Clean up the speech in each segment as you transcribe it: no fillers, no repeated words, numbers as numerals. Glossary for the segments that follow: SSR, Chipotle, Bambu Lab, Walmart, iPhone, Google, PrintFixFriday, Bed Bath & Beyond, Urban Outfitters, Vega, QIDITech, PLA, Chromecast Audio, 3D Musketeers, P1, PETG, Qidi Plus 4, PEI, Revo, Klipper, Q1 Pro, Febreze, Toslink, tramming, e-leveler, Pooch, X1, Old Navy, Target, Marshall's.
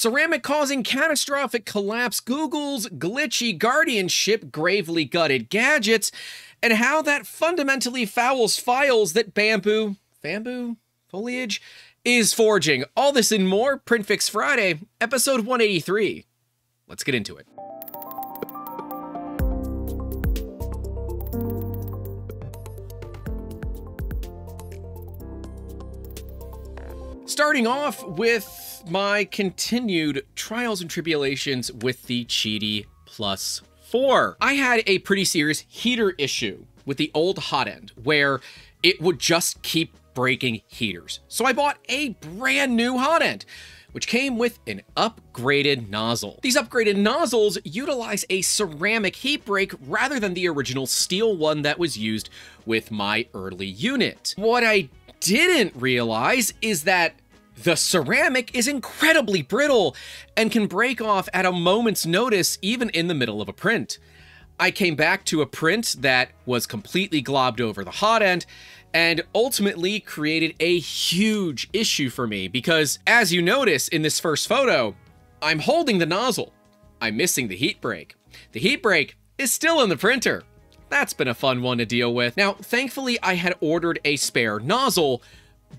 Ceramic causing catastrophic collapse, Google's glitchy guardianship gravely gutted gadgets, and how that fundamentally fouls files that bamboo foliage is forging. All this and more, PrintFix Friday, episode 183. Let's get into it. Starting off with my continued trials and tribulations with the Qidi Plus 4. I had a pretty serious heater issue with the old hot end where it would just keep breaking heaters. So I bought a brand new hot end, which came with an upgraded nozzle. These upgraded nozzles utilize a ceramic heat break rather than the original steel one that was used with my early unit. What I didn't realize is that the ceramic is incredibly brittle and can break off at a moment's notice, even in the middle of a print. I came back to a print that was completely globbed over the hot end and ultimately created a huge issue for me because, as you notice in this first photo, I'm holding the nozzle. I'm missing the heat break. The heat break is still in the printer. That's been a fun one to deal with. Now, thankfully, I had ordered a spare nozzle,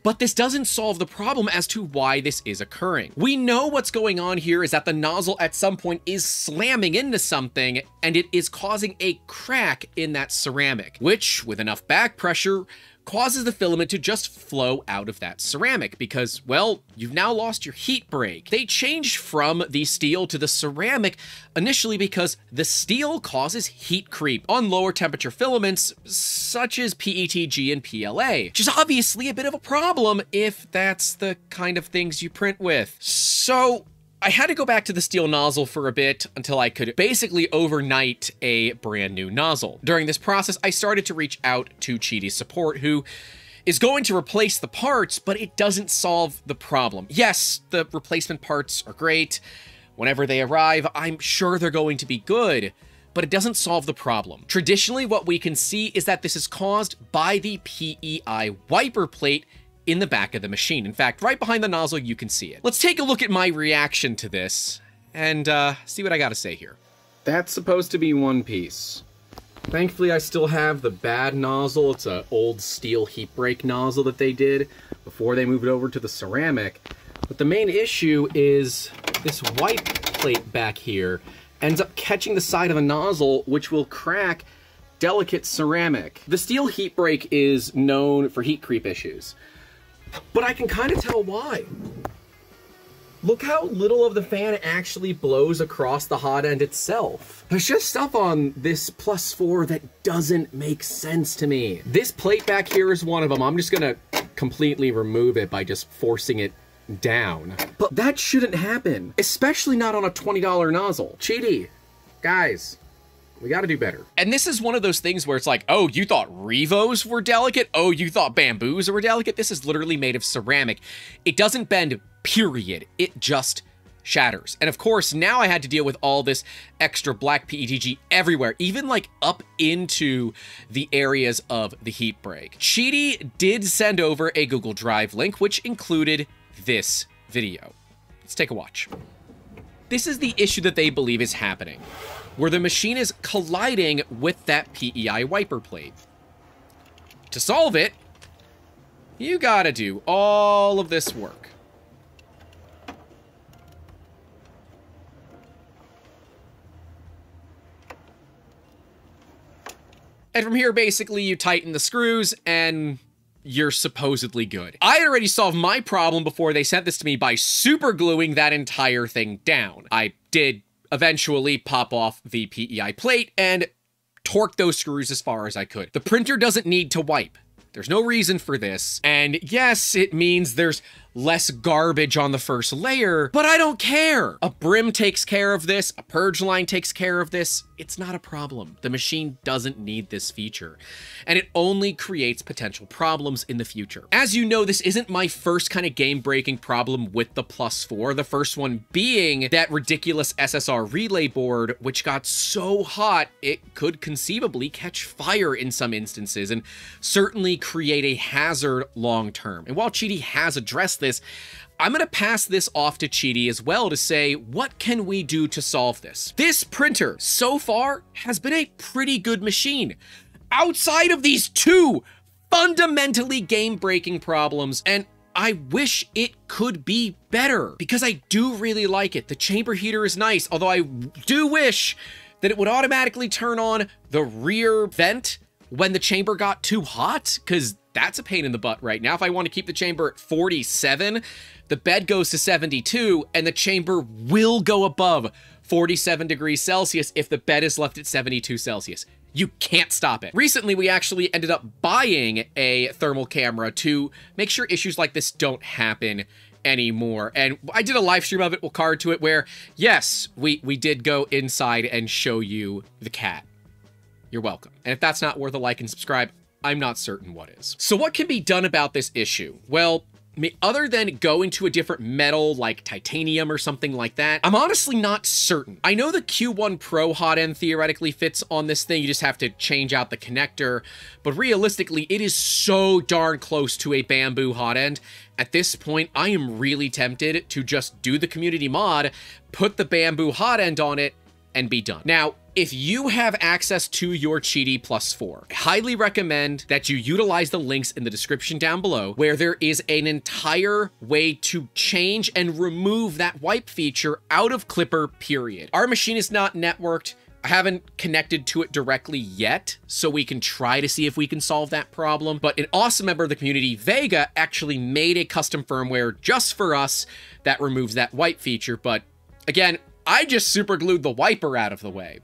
but this doesn't solve the problem as to why this is occurring. We know what's going on here is that the nozzle at some point is slamming into something, and it is causing a crack in that ceramic, which, with enough back pressure, causes the filament to just flow out of that ceramic because, well, you've now lost your heat break. They changed from the steel to the ceramic initially because the steel causes heat creep on lower temperature filaments such as PETG and PLA, which is obviously a bit of a problem if that's the kind of things you print with. So I had to go back to the steel nozzle for a bit until I could basically overnight a brand new nozzle. During this process, I started to reach out to Qidi support, who is going to replace the parts, but it doesn't solve the problem. Yes, the replacement parts are great. Whenever they arrive, I'm sure they're going to be good, but it doesn't solve the problem. Traditionally, what we can see is that this is caused by the PEI wiper plate in the back of the machine. In fact, right behind the nozzle, you can see it. Let's take a look at my reaction to this and see what I gotta say here. That's supposed to be one piece. Thankfully, I still have the bad nozzle. It's an old steel heat break nozzle that they did before they moved it over to the ceramic. But the main issue is this wipe plate back here ends up catching the side of a nozzle, which will crack delicate ceramic. The steel heat break is known for heat creep issues, but I can kind of tell why. Look how little of the fan actually blows across the hot end itself. There's just stuff on this Plus 4 that doesn't make sense to me. This plate back here is one of them. I'm just gonna completely remove it by just forcing it down. But that shouldn't happen, especially not on a $20 nozzle. Qidi, guys, we gotta do better. And this is one of those things where it's like, oh, you thought Revos were delicate? Oh, you thought bamboos were delicate? This is literally made of ceramic. It doesn't bend, period. It just shatters. And of course, now I had to deal with all this extra black PETG everywhere, even like up into the areas of the heat break. Qidi did send over a Google Drive link, which included this video. Let's take a watch. This is the issue that they believe is happening, where the machine is colliding with that PEI wiper plate. To solve it, you gotta do all of this work. And from here, basically, you tighten the screws and you're supposedly good. I had already solved my problem before they sent this to me by super gluing that entire thing down. I did eventually pop off the PEI plate and torque those screws as far as I could. The printer doesn't need to wipe. There's no reason for this. And yes, it means there's less garbage on the first layer, but I don't care. A brim takes care of this. A purge line takes care of this. It's not a problem. The machine doesn't need this feature, and it only creates potential problems in the future. As you know, this isn't my first kind of game-breaking problem with the Plus 4, the first one being that ridiculous SSR relay board, which got so hot it could conceivably catch fire in some instances and certainly create a hazard long-term. And while Qidi has addressed this, I'm gonna pass this off to Qidi as well to say, what can we do to solve this? This printer so far has been a pretty good machine outside of these two fundamentally game-breaking problems, and I wish it could be better because I do really like it. The chamber heater is nice, although I do wish that it would automatically turn on the rear vent when the chamber got too hot, because that's a pain in the butt right now. If I want to keep the chamber at 47, the bed goes to 72 and the chamber will go above 47 degrees Celsius if the bed is left at 72 Celsius. You can't stop it. Recently, we actually ended up buying a thermal camera to make sure issues like this don't happen anymore. And I did a live stream of it, we'll card to it, where, yes, we did go inside and show you the cat. You're welcome. And if that's not worth a like and subscribe, I'm not certain what is. So what can be done about this issue? Well, other than go into a different metal like titanium or something like that, I'm honestly not certain. I know the Q1 Pro hot end theoretically fits on this thing. You just have to change out the connector, but realistically, it is so darn close to a bamboo hot end. At this point, I am really tempted to just do the community mod, put the bamboo hot end on it, and be done. Now, if you have access to your Qidi Plus 4, I highly recommend that you utilize the links in the description down below, where there is an entire way to change and remove that wipe feature out of Klipper, period. Our machine is not networked. I haven't connected to it directly yet, so we can try to see if we can solve that problem. But an awesome member of the community, Vega, actually made a custom firmware just for us that removes that wipe feature. But again, I just super glued the wiper out of the way.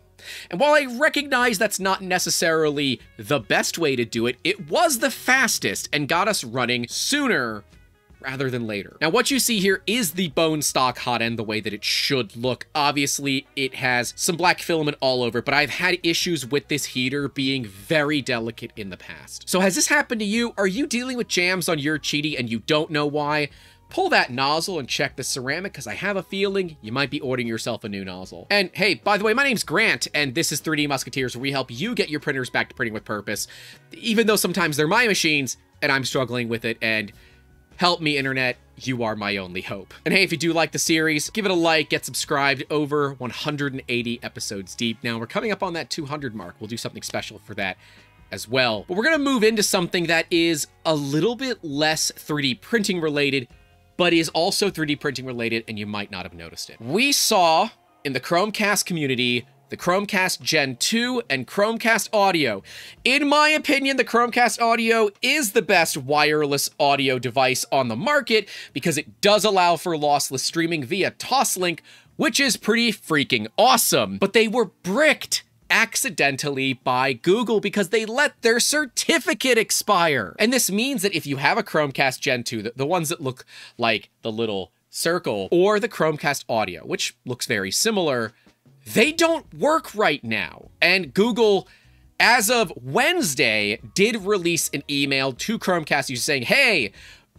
And while I recognize that's not necessarily the best way to do it, it was the fastest and got us running sooner rather than later. Now, what you see here is the bone stock hot end the way that it should look. Obviously, it has some black filament all over, but I've had issues with this heater being very delicate in the past. So has this happened to you? Are you dealing with jams on your Qidi and you don't know why? Pull that nozzle and check the ceramic, because I have a feeling you might be ordering yourself a new nozzle. And hey, by the way, my name's Grant, and this is 3D Musketeers, where we help you get your printers back to printing with purpose, even though sometimes they're my machines and I'm struggling with it. And help me, internet, you are my only hope. And hey, if you do like the series, give it a like, get subscribed. Over 180 episodes deep now. We're coming up on that 200 mark. We'll do something special for that as well. But we're going to move into something that is a little bit less 3D printing related, but is also 3D printing related, and you might not have noticed it. We saw in the Chromecast community, the Chromecast Gen 2 and Chromecast Audio. In my opinion, the Chromecast Audio is the best wireless audio device on the market because it does allow for lossless streaming via Toslink, which is pretty freaking awesome. But they were bricked accidentally by Google because they let their certificate expire. And this means that if you have a Chromecast Gen 2, the ones that look like the little circle, or the Chromecast Audio, which looks very similar, they don't work right now. And Google, as of Wednesday, did release an email to Chromecast users saying, hey,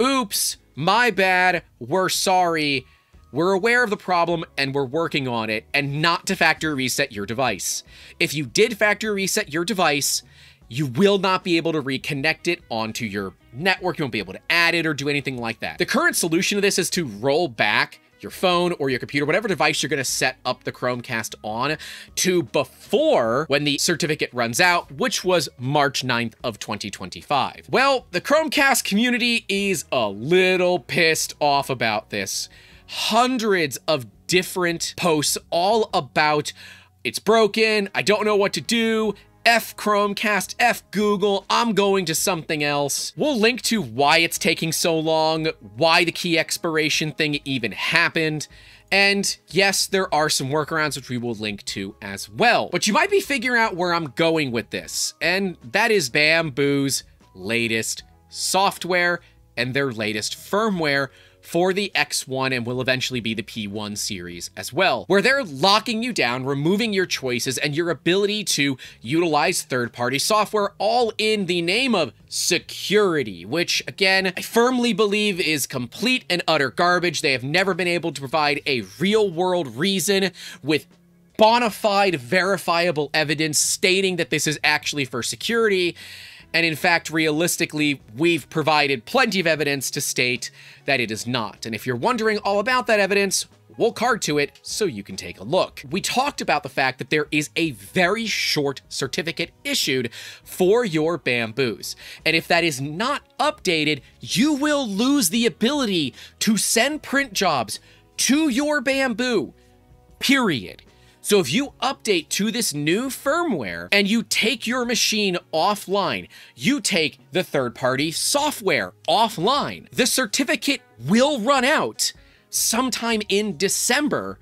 oops, my bad, we're sorry. We're aware of the problem and we're working on it, and not to factory reset your device. If you did factory reset your device, you will not be able to reconnect it onto your network. You won't be able to add it or do anything like that. The current solution to this is to roll back your phone or your computer, whatever device you're going to set up the Chromecast on, to before when the certificate runs out, which was March 9th of 2025. Well, the Chromecast community is a little pissed off about this. Hundreds of different posts all about it's broken, I don't know what to do, F Chromecast, F Google, I'm going to something else. We'll link to why it's taking so long, why the key expiration thing even happened. And yes, there are some workarounds which we will link to as well. But you might be figuring out where I'm going with this. And that is Bamboo's latest software and their latest firmware for the X1 and will eventually be the P1 series as well, where they're locking you down, removing your choices and your ability to utilize third-party software, all in the name of security, which again, I firmly believe is complete and utter garbage. They have never been able to provide a real-world reason with bona fide, verifiable evidence stating that this is actually for security. And in fact, realistically, we've provided plenty of evidence to state that it is not. And if you're wondering all about that evidence, we'll card to it so you can take a look. We talked about the fact that there is a very short certificate issued for your bamboos. And if that is not updated, you will lose the ability to send print jobs to your bamboo, period. So if you update to this new firmware and you take your machine offline, you take the third-party software offline, the certificate will run out sometime in December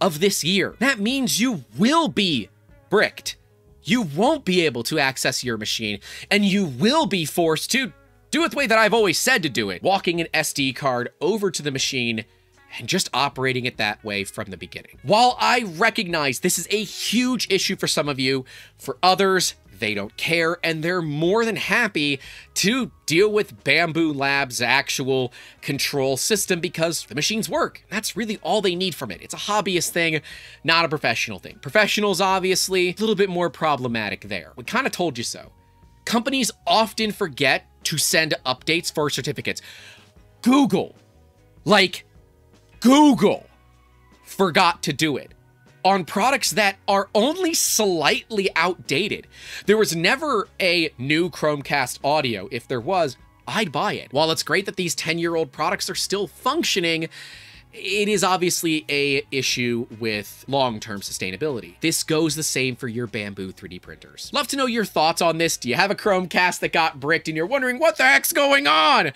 of this year. That means you will be bricked. You won't be able to access your machine, and you will be forced to do it the way that I've always said to do it, walking an SD card over to the machine and just operating it that way from the beginning. While I recognize this is a huge issue for some of you, for others, they don't care, and they're more than happy to deal with Bamboo Labs' actual control system because the machines work. That's really all they need from it. It's a hobbyist thing, not a professional thing. Professionals, obviously, a little bit more problematic there. We kind of told you so. Companies often forget to send updates for certificates. Google forgot to do it on products that are only slightly outdated. There was never a new Chromecast Audio. If there was, I'd buy it. While it's great that these 10-year-old products are still functioning, it is obviously an issue with long-term sustainability. This goes the same for your Bamboo 3D printers. Love to know your thoughts on this. Do you have a Chromecast that got bricked and you're wondering what the heck's going on?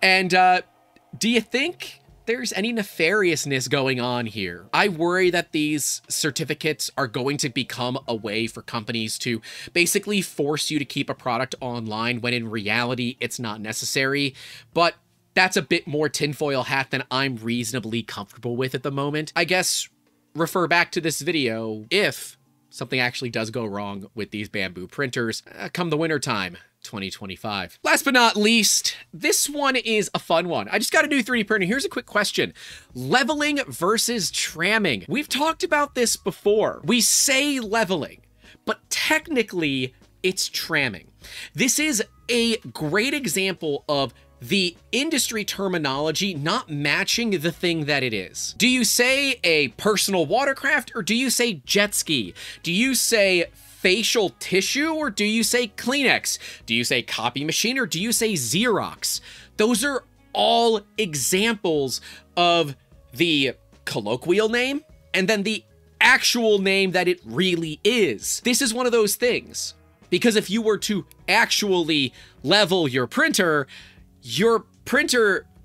And do you think there's any nefariousness going on here? I worry that these certificates are going to become a way for companies to basically force you to keep a product online when in reality it's not necessary, but that's a bit more tinfoil hat than I'm reasonably comfortable with at the moment. I guess refer back to this video if something actually does go wrong with these bamboo printers come the wintertime 2025. Last but not least, this one is a fun one. I just got a new 3D printer. Here's a quick question. Leveling versus tramming. We've talked about this before. We say leveling, but technically it's tramming. This is a great example of the industry terminology not matching the thing that it is. Do you say a personal watercraft or do you say jet ski? Do you say facial tissue or do you say Kleenex? Do you say copy machine or do you say Xerox? Those are all examples of the colloquial name and then the actual name that it really is. This is one of those things because if you were to actually level your printer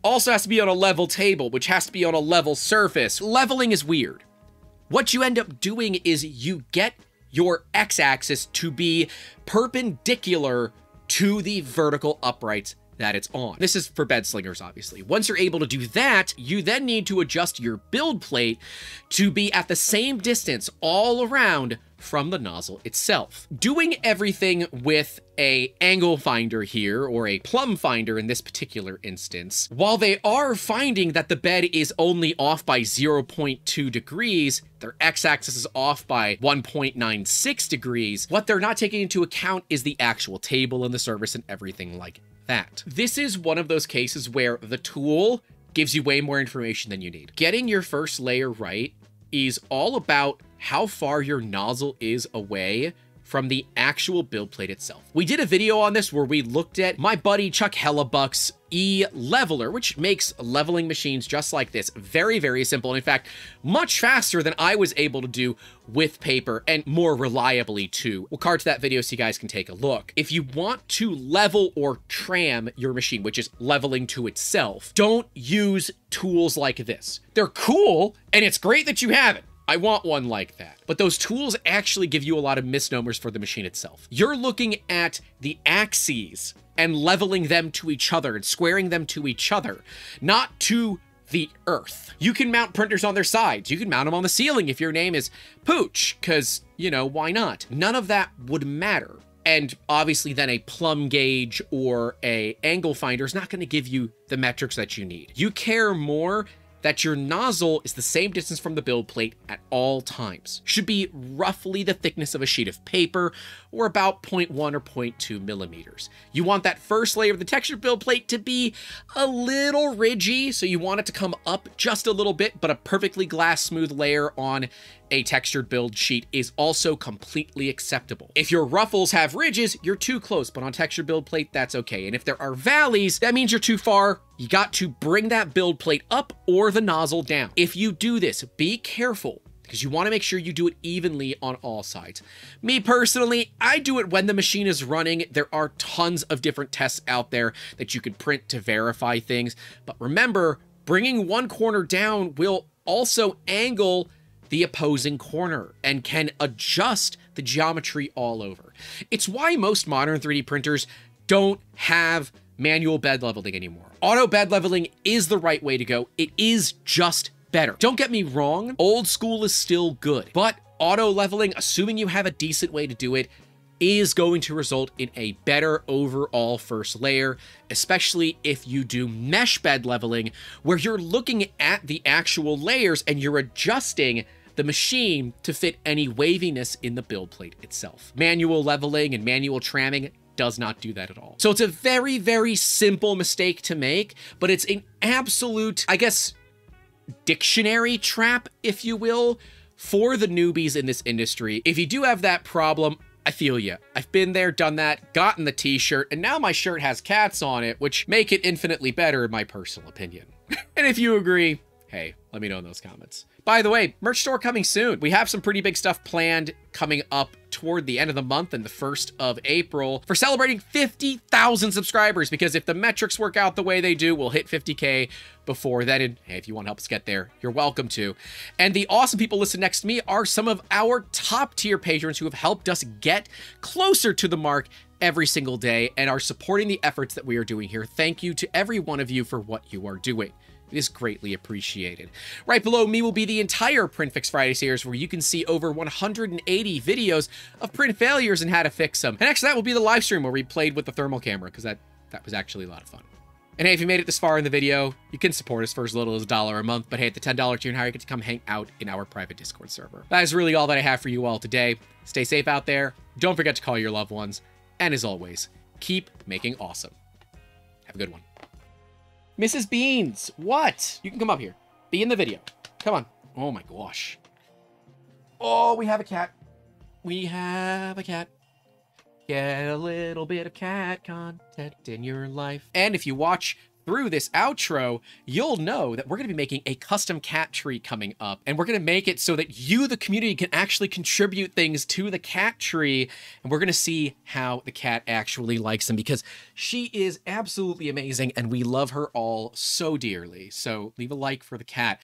also has to be on a level table, which has to be on a level surface. Leveling is weird. What you end up doing is you get your x-axis to be perpendicular to the vertical uprights that it's on. This is for bed slingers, obviously. Once you're able to do that, you then need to adjust your build plate to be at the same distance all around from the nozzle itself. Doing everything with an angle finder here, or a plumb finder in this particular instance, while they are finding that the bed is only off by 0.2 degrees, their x-axis is off by 1.96 degrees, what they're not taking into account is the actual table and the surface and everything like that. This is one of those cases where the tool gives you way more information than you need. Getting your first layer right is all about how far your nozzle is away from the actual build plate itself. We did a video on this where we looked at my buddy Chuck Hellebuck's e-leveler, which makes leveling machines just like this. Very, very simple. And in fact, much faster than I was able to do with paper and more reliably too. We'll card to that video so you guys can take a look. If you want to level or tram your machine, which is leveling to itself, don't use tools like this. They're cool and it's great that you have it. I want one like that. But those tools actually give you a lot of misnomers for the machine itself. You're looking at the axes and leveling them to each other and squaring them to each other, not to the earth. You can mount printers on their sides. You can mount them on the ceiling if your name is Pooch, because, you know, why not? None of that would matter. And obviously then a plumb gauge or a angle finder is not going to give you the metrics that you need. You care more that your nozzle is the same distance from the build plate at all times. Should be roughly the thickness of a sheet of paper, or about 0.1 or 0.2 millimeters. You want that first layer of the textured build plate to be a little ridgy, so you want it to come up just a little bit, but a perfectly glass smooth layer on a textured build sheet is also completely acceptable. If your ruffles have ridges, you're too close, but on textured build plate, that's okay. And if there are valleys, that means you're too far. You got to bring that build plate up or the nozzle down. If you do this, be careful, because you want to make sure you do it evenly on all sides. Me personally, I do it when the machine is running. There are tons of different tests out there that you can print to verify things. But remember, bringing one corner down will also angle the opposing corner and can adjust the geometry all over. It's why most modern 3D printers don't have manual bed leveling anymore. Auto bed leveling is the right way to go. It is just better. Don't get me wrong, old school is still good, but auto leveling, assuming you have a decent way to do it, is going to result in a better overall first layer, especially if you do mesh bed leveling, where you're looking at the actual layers and you're adjusting the machine to fit any waviness in the build plate itself. Manual leveling and manual tramming does not do that at all. So it's a very, very simple mistake to make, but it's an absolute, I guess, dictionary trap, if you will, for the newbies in this industry. If you do have that problem, I feel you. I've been there, done that, gotten the t-shirt, and now my shirt has cats on it, which make it infinitely better in my personal opinion. And if you agree, hey, let me know in those comments. By the way, merch store coming soon. We have some pretty big stuff planned coming up toward the end of the month and the 1st of April for celebrating 50,000 subscribers, because if the metrics work out the way they do, we'll hit 50K before then. And hey, if you want to help us get there, you're welcome to. And the awesome people listed next to me are some of our top tier patrons who have helped us get closer to the mark every single day and are supporting the efforts that we are doing here. Thank you to every one of you for what you are doing. It is greatly appreciated. Right below me will be the entire Print Fix Friday series, where you can see over 180 videos of print failures and how to fix them. And actually, that will be the live stream where we played with the thermal camera, because that was actually a lot of fun. And hey, if you made it this far in the video, you can support us for as little as $1 a month, but hey, at the $10 tier and higher, you get to come hang out in our private Discord server. That is really all that I have for you all today. Stay safe out there. Don't forget to call your loved ones. And as always, keep making awesome. Have a good one. Mrs. Beans, what? You can come up here. Be in the video. Come on. Oh my gosh. Oh, we have a cat. We have a cat. Get a little bit of cat content in your life. And if you watch through this outro, you'll know that we're going to be making a custom cat tree coming up. And we're going to make it so that you, the community, can actually contribute things to the cat tree. And we're going to see how the cat actually likes them, because she is absolutely amazing and we love her all so dearly. So leave a like for the cat.